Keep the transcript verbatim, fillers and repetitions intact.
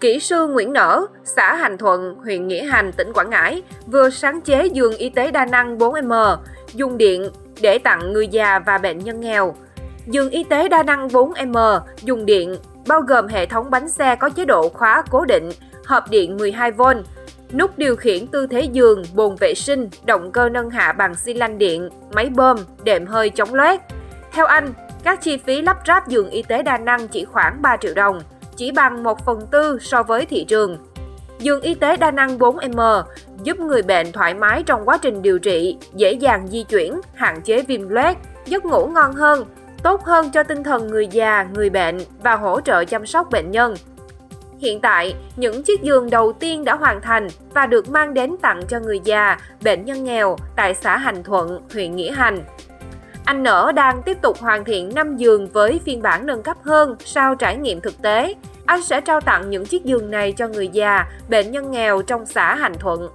Kỹ sư Nguyễn Nở, xã Hành Thuận, huyện Nghĩa Hành, tỉnh Quảng Ngãi vừa sáng chế giường y tế đa năng bốn mét, dùng điện để tặng người già và bệnh nhân nghèo. Giường y tế đa năng bốn mét dùng điện bao gồm hệ thống bánh xe có chế độ khóa cố định, hộp điện mười hai vôn, nút điều khiển tư thế giường, bồn vệ sinh, động cơ nâng hạ bằng xi lanh điện, máy bơm, đệm hơi chống loét. Theo anh, các chi phí lắp ráp giường y tế đa năng chỉ khoảng ba triệu đồng, chỉ bằng một phần tư so với thị trường. Giường y tế đa năng bốn mét giúp người bệnh thoải mái trong quá trình điều trị, dễ dàng di chuyển, hạn chế viêm loét, giấc ngủ ngon hơn, tốt hơn cho tinh thần người già, người bệnh và hỗ trợ chăm sóc bệnh nhân. Hiện tại, những chiếc giường đầu tiên đã hoàn thành và được mang đến tặng cho người già, bệnh nhân nghèo tại xã Hành Thuận, huyện Nghĩa Hành. Anh Nở đang tiếp tục hoàn thiện năm giường với phiên bản nâng cấp hơn sau trải nghiệm thực tế. Anh sẽ trao tặng những chiếc giường này cho người già, bệnh nhân nghèo trong xã Hành Thuận.